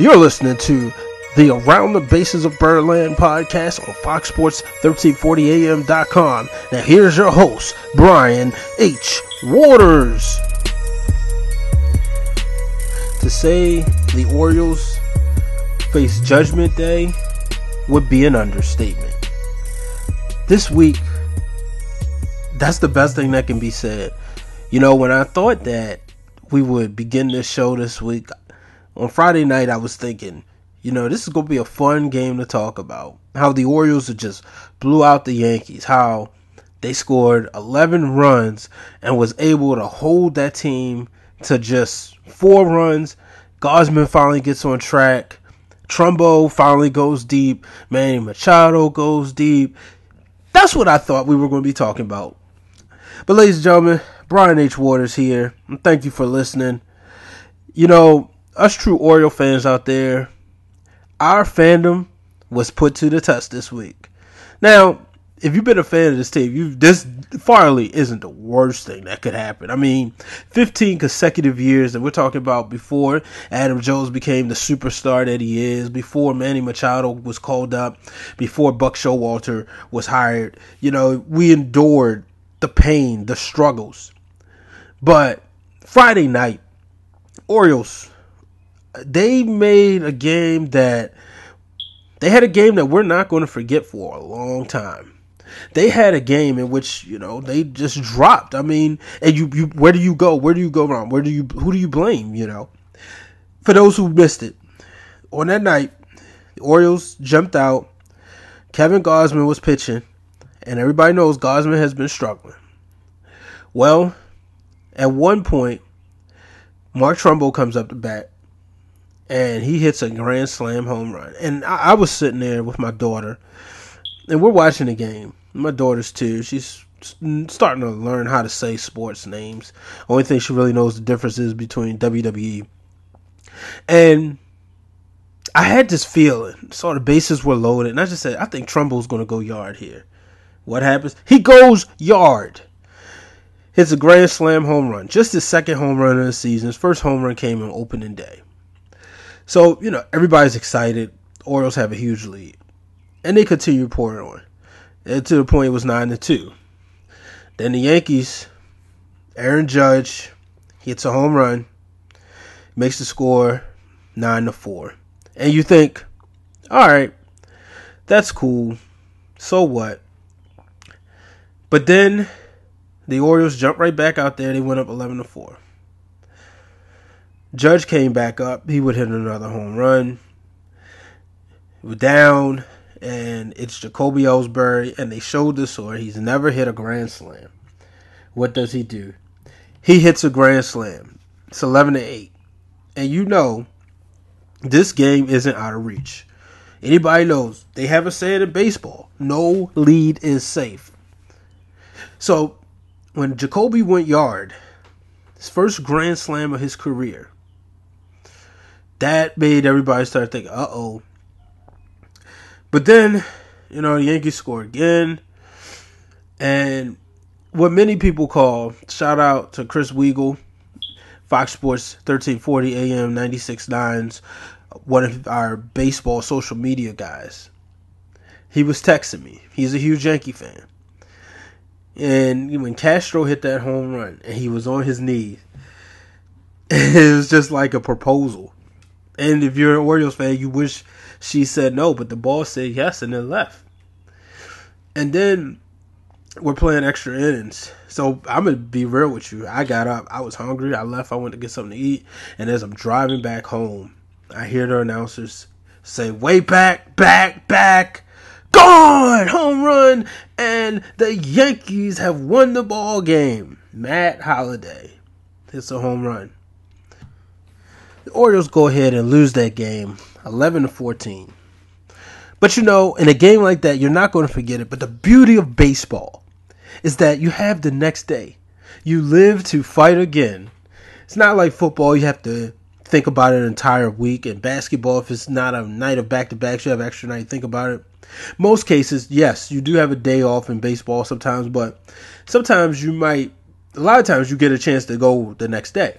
You're listening to the Around the Bases of Birdland podcast on Fox Sports 1340am.com. Now here's your host, Brian H. Waters. To say the Orioles face Judgment Day would be an understatement. This week, that's the best thing that can be said. You know, when I thought that we would begin this show this week, on Friday night I was thinking, you know, this is going to be a fun game to talk about. How the Orioles just blew out the Yankees. How they scored 11 runs and was able to hold that team to just 4 runs. Gausman finally gets on track. Trumbo finally goes deep. Manny Machado goes deep. That's what I thought we were going to be talking about. But ladies and gentlemen, Brian H. Waters here. And thank you for listening. You know, us true Oriole fans out there, our fandom was put to the test this week. Now, if you've been a fan of this team, this Farley isn't the worst thing that could happen. I mean, 15 consecutive years that we're talking about before Adam Jones became the superstar that he is, before Manny Machado was called up, before Buck Showalter was hired. You know, we endured the pain, the struggles. But Friday night, Orioles, they made a game that they had a game that we're not going to forget for a long time. They had a game in which, you know, they just dropped. I mean, and you where do you go? Where do you go wrong? Who do you blame, you know? For those who missed it, on that night, the Orioles jumped out. Kevin Gausman was pitching, and everybody knows Gausman has been struggling. Well, at one point, Mark Trumbo comes up to bat. And he hits a grand slam home run. And I was sitting there with my daughter. And we're watching the game. My daughter's too. She's starting to learn how to say sports names. Only thing she really knows the difference is between WWE. And I had this feeling. So the bases were loaded. And I just said, I think Trumbo's going to go yard here. What happens? He goes yard. Hits a grand slam home run. Just his second home run of the season. His first home run came on opening day. So, you know, everybody's excited. Orioles have a huge lead. And they continue pouring on. And to the point it was 9-2. Then the Yankees, Aaron Judge hits a home run, makes the score 9-4. And you think, all right, that's cool. So what? But then the Orioles jump right back out there. They went up 11-4. Judge came back up. He would hit another home run. We're down, and it's Jacoby Ellsbury, and they showed this, or he's never hit a grand slam. What does he do? He hits a grand slam. It's 11-8. And you know, this game isn't out of reach. Anybody knows, they have a saying in baseball, no lead is safe. So, when Jacoby went yard, his first grand slam of his career, that made everybody start thinking, uh-oh. But then, you know, the Yankees score again. And what many people call, shout out to Chris Weagle, Fox Sports 1340 AM 96.9's, one of our baseball social media guys. He was texting me. He's a huge Yankee fan. And when Castro hit that home run and he was on his knees, it was just like a proposal. And if you're an Orioles fan, you wish she said no, but the ball said yes and then left. And then we're playing extra innings. So I'm going to be real with you. I got up. I was hungry. I left. I went to get something to eat. And as I'm driving back home, I hear the announcers say, way back, back, back. Gone! Home run! And the Yankees have won the ball game. Matt Holliday hits a home run. The Orioles go ahead and lose that game, 11-14. But you know, in a game like that, you're not going to forget it. But the beauty of baseball is that you have the next day. You live to fight again. It's not like football, you have to think about it an entire week. And basketball, if it's not a night of back-to-backs, you have extra night to think about it. Most cases, yes, you do have a day off in baseball sometimes, but sometimes you might, a lot of times you get a chance to go the next day.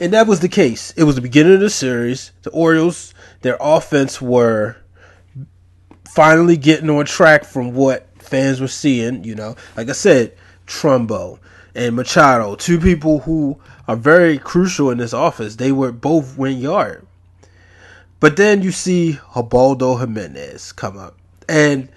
And that was the case. It was the beginning of the series. The Orioles, their offense were finally getting on track from what fans were seeing. You know, like I said, Trumbo and Machado, two people who are very crucial in this offense. They were both win yard. But then you see Ubaldo Jimenez come up. And,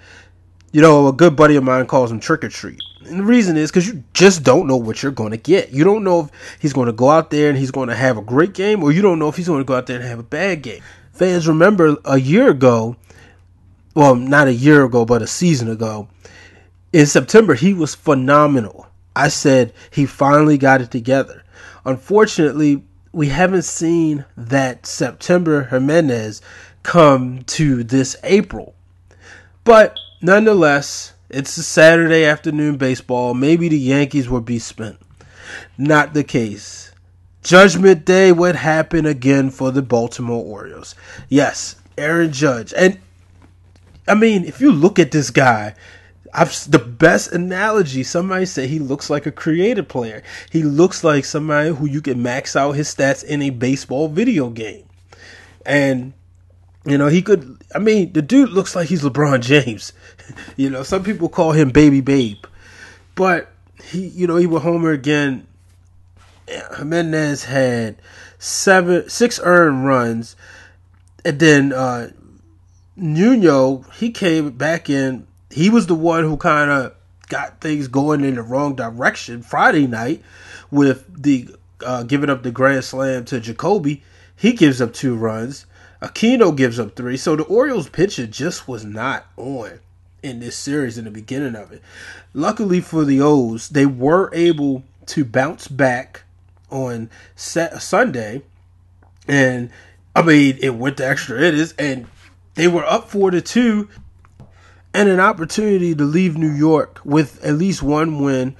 you know, a good buddy of mine calls him trick or treat. And the reason is because you just don't know what you're going to get. You don't know if he's going to go out there and he's going to have a great game, or you don't know if he's going to go out there and have a bad game. Fans, remember a year ago, well, not a year ago, but a season ago, in September, he was phenomenal. I said he finally got it together. Unfortunately, we haven't seen that September Jimenez come to this April. But nonetheless, it's a Saturday afternoon baseball. Maybe the Yankees will be spent. Not the case. Judgment Day would happen again for the Baltimore Orioles. Yes, Aaron Judge. And, I mean, if you look at this guy, the best analogy, somebody said he looks like a creative player. He looks like somebody who you can max out his stats in a baseball video game. And, you know, he could, I mean, the dude looks like he's LeBron James. You know, some people call him Baby Babe. But, he would homer again. Jimenez had six earned runs. And then Nuno, he came back in. He was the one who kind of got things going in the wrong direction Friday night with the giving up the grand slam to Jacoby. He gives up 2 runs. Aquino gives up 3. So the Orioles pitcher just was not on in this series in the beginning of it. Luckily for the O's, they were able to bounce back on Sunday. And, I mean, it went to extra innings, and they were up 4-2 and an opportunity to leave New York with at least one win.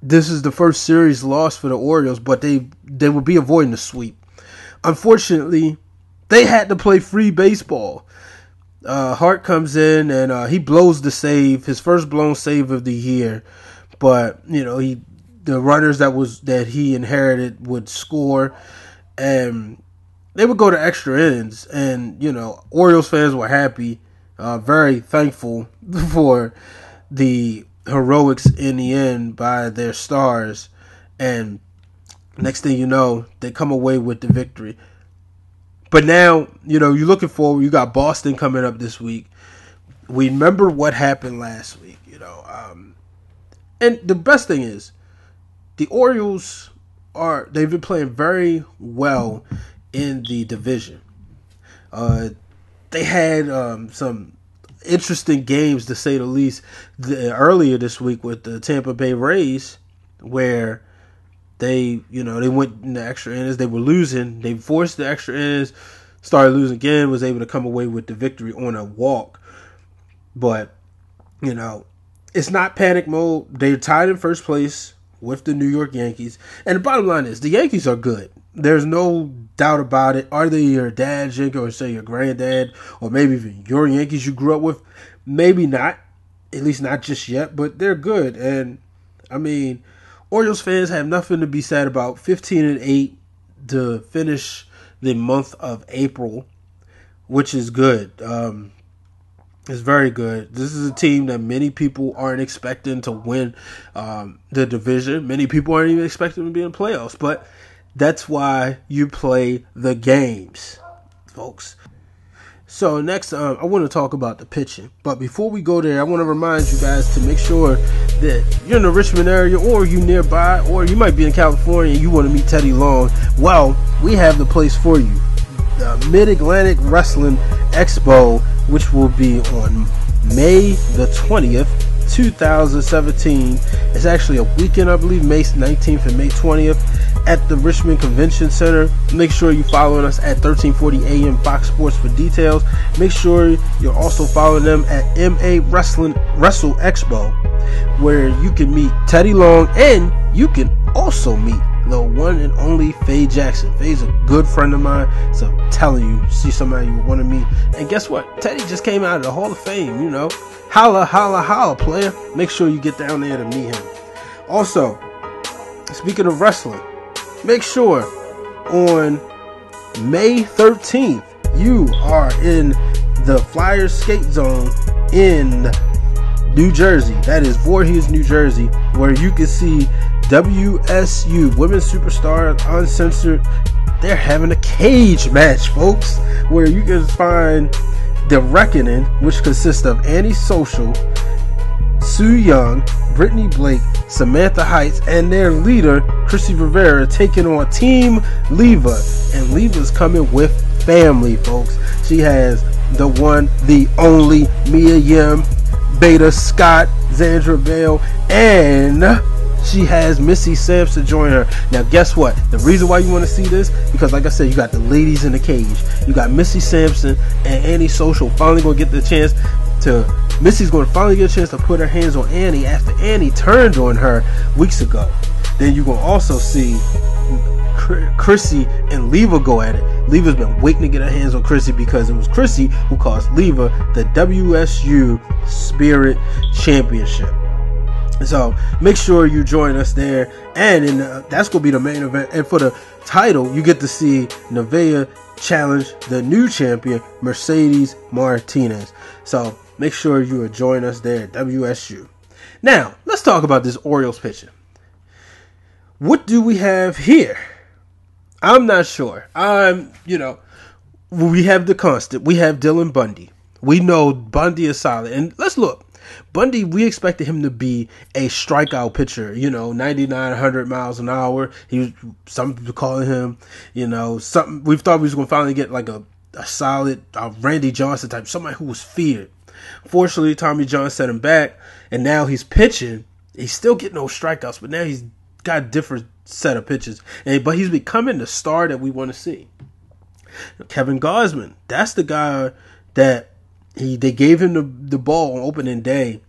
This is the first series loss for the Orioles, but they would be avoiding the sweep. Unfortunately, they had to play free baseball. Hart comes in and he blows the save, his first blown save of the year. But you know, the runners that he inherited would score, and they would go to extra innings. And you know, Orioles fans were happy, very thankful for the heroics in the end by their stars. And next thing you know, they come away with the victory. But now, you know, you're looking forward. You got Boston coming up this week. We remember what happened last week, you know. And the best thing is, the Orioles they've been playing very well in the division. They had some interesting games, to say the least, earlier this week with the Tampa Bay Rays, where they went in the extra innings. They were losing. They forced the extra innings, started losing again, was able to come away with the victory on a walk. But, you know, it's not panic mode. They're tied in first place with the New York Yankees. And the bottom line is, the Yankees are good. There's no doubt about it. Are they your dad's Yankee, or say your granddad, or maybe even your Yankees you grew up with? Maybe not, at least not just yet, but they're good. And, I mean, Orioles fans have nothing to be sad about. 15-8 to finish the month of April, which is good. It's very good. This is a team that many people aren't expecting to win the division. Many people aren't even expecting to be in the playoffs, but that's why you play the games, folks. So next, I want to talk about the pitching. But before we go there, I want to remind you guys to make sure that you're in the Richmond area, or you nearby, or you might be in California and you want to meet Teddy Long. Well, we have the place for you. The Mid-Atlantic Wrestling Expo, which will be on May the 20th, 2017. It's actually a weekend, I believe, May 19th and May 20th. At the Richmond Convention Center. Make sure you're following us at 1340 AM Fox Sports for details. Make sure you're also following them at MA Wrestle Expo, where you can meet Teddy Long, and you can also meet the one and only Faye Jackson. Faye's a good friend of mine, so I'm telling you, see somebody you want to meet. And guess what? Teddy just came out of the Hall of Fame, you know. Holla, holla, holla, player. Make sure you get down there to meet him. Also, speaking of wrestling, make sure on May 13th, you are in the Flyers Skate Zone in New Jersey. That is Voorhees, New Jersey, where you can see WSU, Women's Superstar Uncensored. They're having a cage match, folks, where you can find The Reckoning, which consists of Annie Social, Sue Young, Brittany Blake, Samantha Heights, and their leader, Chrissy Rivera, taking on Team Leva. And Leva's coming with family, folks. She has the one, the only Mia Yim, Beta Scott, Zandra Bale, and she has Missy Samson join her. Now, guess what? The reason why you want to see this, because like I said, you got the ladies in the cage. You got Missy Samson and Annie Social finally going to get the chance to... Missy's going to finally get a chance to put her hands on Annie after Annie turned on her weeks ago. Then you're going to also see Chrissy and Leva go at it. Leva's been waiting to get her hands on Chrissy because it was Chrissy who cost Leva the WSU Spirit Championship. So make sure you join us there, and that's going to be the main event. And for the title, you get to see Nevaeh challenge the new champion, Mercedes Martinez. So make sure you join us there at WSU. Now, let's talk about this Orioles pitching. What do we have here? I'm not sure. We have the constant. We have Dylan Bundy. We know Bundy is solid. And let's look. Bundy, we expected him to be a strikeout pitcher, 99-100 miles an hour. Some people calling him, something. We thought we was going to finally get like a solid Randy Johnson type, somebody who was feared. Fortunately, Tommy John set him back, and now he's pitching. He's still getting those strikeouts, but now he's got a different set of pitches. But he's becoming the star that we want to see. Kevin Gausman, that's the guy that they gave him the ball on opening day,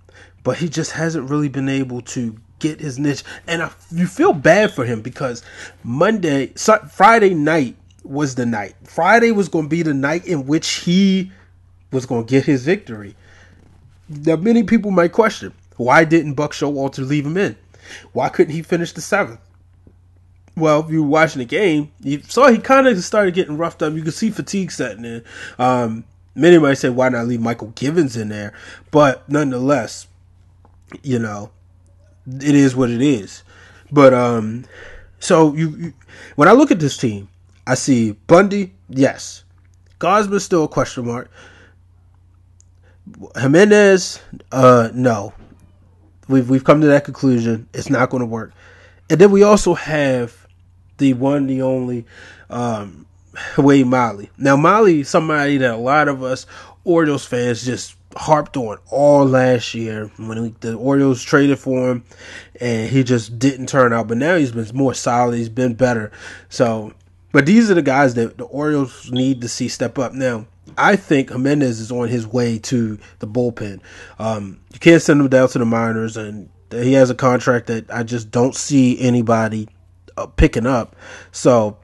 but he just hasn't really been able to get his niche. And you feel bad for him because Friday night was the night. Friday was going to be the night in which he was going to get his victory. Now, many people might question, why didn't Buck Showalter leave him in? Why couldn't he finish the seventh? Well, if you were watching the game, you saw he kind of started getting roughed up. You could see fatigue setting in. Many might say, why not leave Michael Givens in there? But nonetheless, it is what it is. But so when I look at this team, I see Bundy, yes. Gosman's still a question mark. Jimenez, no. We've come to that conclusion. It's not going to work. And then we also have the one, the only, Wade Miley. Now, Miley, somebody that a lot of us Orioles fans just harped on all last year when the Orioles traded for him, and he just didn't turn out. But now he's been more solid. He's been better. So, but these are the guys that the Orioles need to see step up. Now, I think Jimenez is on his way to the bullpen. You can't send him down to the minors, and he has a contract that I just don't see anybody picking up. So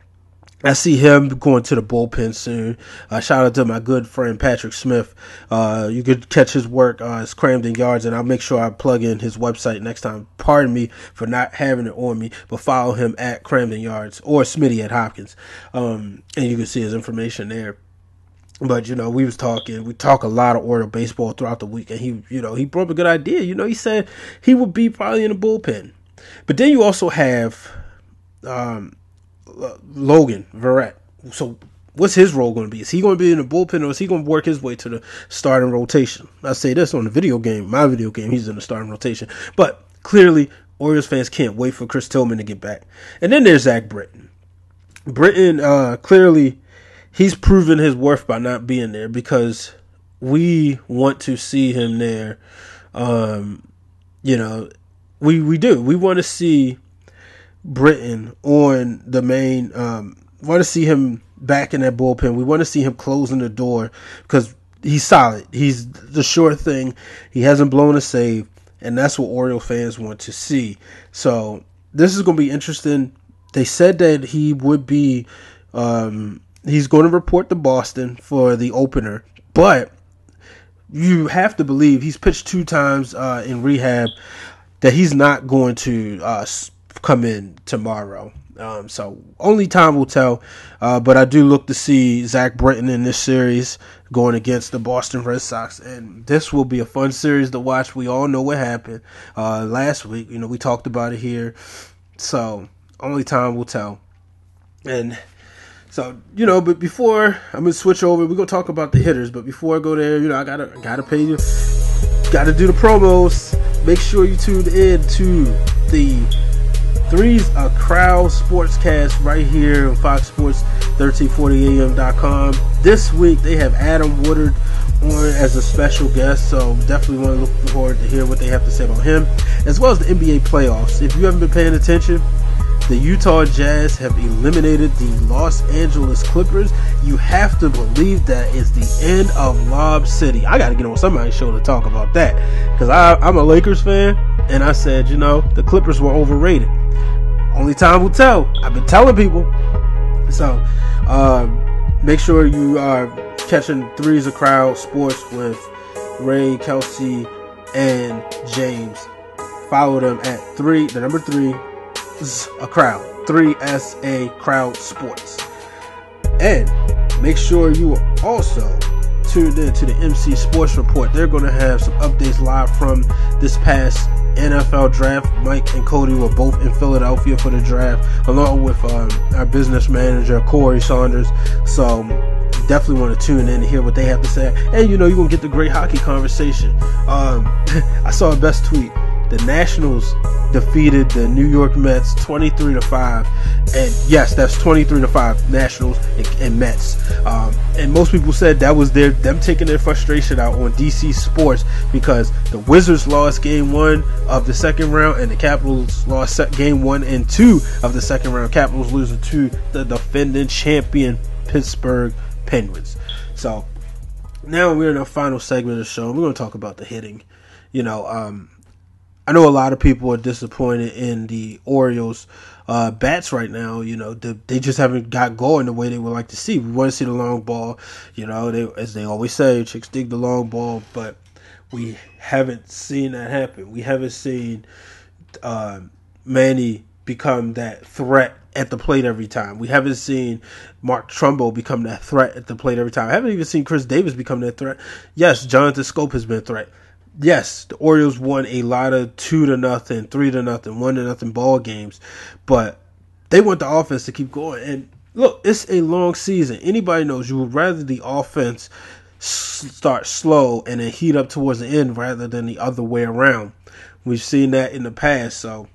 I see him going to the bullpen soon. Shout out to my good friend Patrick Smith. You could catch his work as Camden Yards, and I'll make sure I plug in his website next time. Pardon me for not having it on me, but follow him at Camden Yards or Smitty at Hopkins, and you can see his information there. But, we talk a lot of Oriole baseball throughout the week, and he brought up a good idea. He said he would be probably in the bullpen. But then you also have Logan Verrett. So what's his role going to be? Is he going to be in the bullpen, or is he going to work his way to the starting rotation? I say this on my video game, he's in the starting rotation. But clearly, Orioles fans can't wait for Chris Tillman to get back. And then there's Zach Britton. Britton, clearly, he's proven his worth by not being there because we want to see him there. We do. We want to see Britton on the main. Want to see him back in that bullpen. We want to see him closing the door because he's solid. He's the sure thing. He hasn't blown a save, and that's what Oriole fans want to see. So this is going to be interesting. They said that he would be... he's going to report to Boston for the opener, but you have to believe he's pitched two times in rehab that he's not going to come in tomorrow. So only time will tell. But I do look to see Zach Britton in this series going against the Boston Red Sox. And this will be a fun series to watch. We all know what happened last week. You know, we talked about it here. So only time will tell. And so, you know, but before I'm going to switch over, we're going to talk about the hitters. But before I go there, you know, I gotta pay you. Got to do the promos. Make sure you tune in to the Three's a Crowd Sportscast right here on Fox Sports 1340am.com. This week they have Adam Woodard on as a special guest, so definitely want to look forward to hear what they have to say about him, as well as the NBA playoffs. If you haven't been paying attention, the Utah Jazz have eliminated the Los Angeles Clippers. You have to believe that it's the end of Lob City. I got to get on somebody's show to talk about that, because I'm a Lakers fan, and I said, you know, the Clippers were overrated. Only time will tell. I've been telling people. So, make sure you are catching Three's a Crowd Sports with Ray, Kelsey, and James. Follow them at 3 a crowd, 3SA Crowd Sports. And make sure you are also tuned in to the MC Sports Report. They're going to have some updates live from this past NFL draft. Mike and Cody were both in Philadelphia for the draft, along with our business manager, Corey Saunders. So definitely want to tune in and hear what they have to say. And, you know, you're going to get the great hockey conversation. I saw a best tweet. The Nationals defeated the New York Mets 23-5, and yes, that's 23-5 Nationals and Mets. And most people said that was them taking their frustration out on DC sports, because the Wizards lost Game 1 of the second round, and the Capitals lost Game 1 and 2 of the second round. Capitals losing to the defending champion Pittsburgh Penguins. So now we're in our final segment of the show. We're going to talk about the hitting. You know, I know a lot of people are disappointed in the Orioles bats right now. You know, they just haven't got going the way they would like to see. We want to see the long ball. You know, as they always say, chicks dig the long ball, but we haven't seen that happen. We haven't seen Manny become that threat at the plate every time. We haven't seen Mark Trumbo become that threat at the plate every time. I haven't even seen Chris Davis become that threat. Yes, Jonathan Scope has been a threat. Yes, the Orioles won a lot of 2-0, 3-0, 1-0 ball games, but they want the offense to keep going. And look, it's a long season. Anybody knows you would rather the offense start slow and then heat up towards the end rather than the other way around. We've seen that in the past, so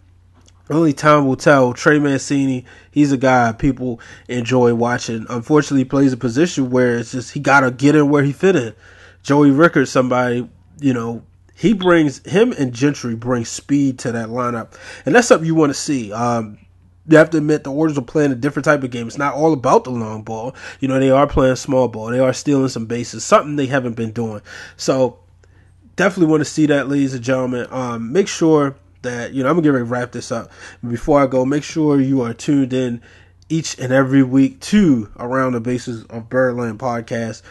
only time will tell. Trey Mancini, he's a guy people enjoy watching. Unfortunately, he plays a position where it's just he got to get in where he fit in. Joey Rickard, somebody, you know, him and Gentry bring speed to that lineup, and that's something you want to see. You have to admit the Orioles are playing a different type of game. It's not all about the long ball. You know, they are playing small ball. They are stealing some bases, something they haven't been doing. So definitely want to see that, ladies and gentlemen. Make sure that, you know, I'm going to get ready to wrap this up. Before I go, make sure you are tuned in each and every week to Around the Bases of Birdland podcast.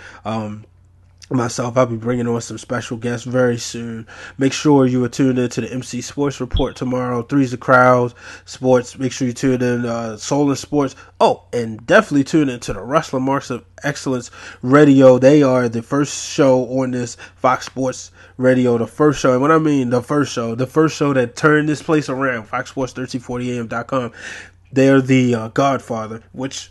Myself, I'll be bringing on some special guests very soon. Make sure you are tuned in to the MC Sports Report tomorrow. Three's the Crowd Sports. Make sure you tune in Solar Sports. Oh, and definitely tune in to the Wrestling Marks of Excellence Radio. They are the first show on this Fox Sports Radio, the first show. And when I mean the first show that turned this place around, Fox Sports 1340am.com. They're the Godfather, which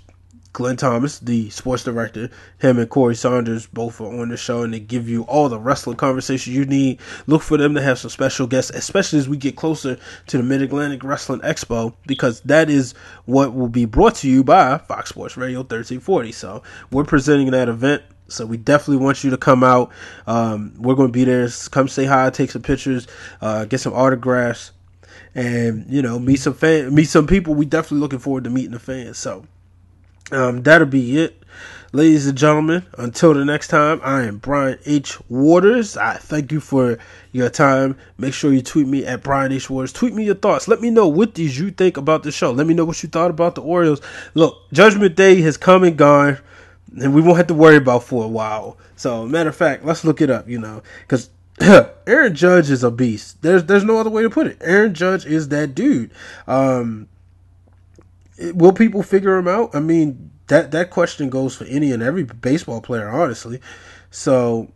Glenn Thomas, the sports director, him and Corey Saunders both are on the show, and they give you all the wrestling conversation you need. Look for them to have some special guests, especially as we get closer to the Mid-Atlantic Wrestling Expo, because that is what will be brought to you by Fox Sports Radio 1340. So we're presenting that event, so we definitely want you to come out. We're going to be there. Come say hi, take some pictures, get some autographs, and, you know, meet some people. We definitely looking forward to meeting the fans. So that'll be it, ladies and gentlemen. Until the next time, I am Brian H. Waters. I thank you for your time. Make sure you tweet me at Brian H. Waters. Tweet me your thoughts. Let me know what did you think about the show. Let me know what you thought about the Orioles. Look, Judgment Day has come and gone, and we won't have to worry about for a while. So, matter of fact, let's look it up, you know, because Aaron Judge is a beast. There's no other way to put it. Aaron Judge is that dude. will people figure him out? I mean, that question goes for any and every baseball player, honestly. So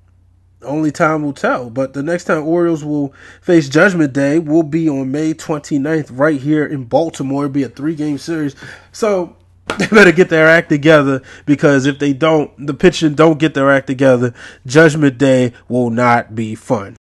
only time will tell. But the next time Orioles will face Judgment Day will be on May 29th right here in Baltimore. It'll be a 3-game series. So they better get their act together, because if they don't, the pitching don't get their act together, Judgment Day will not be fun.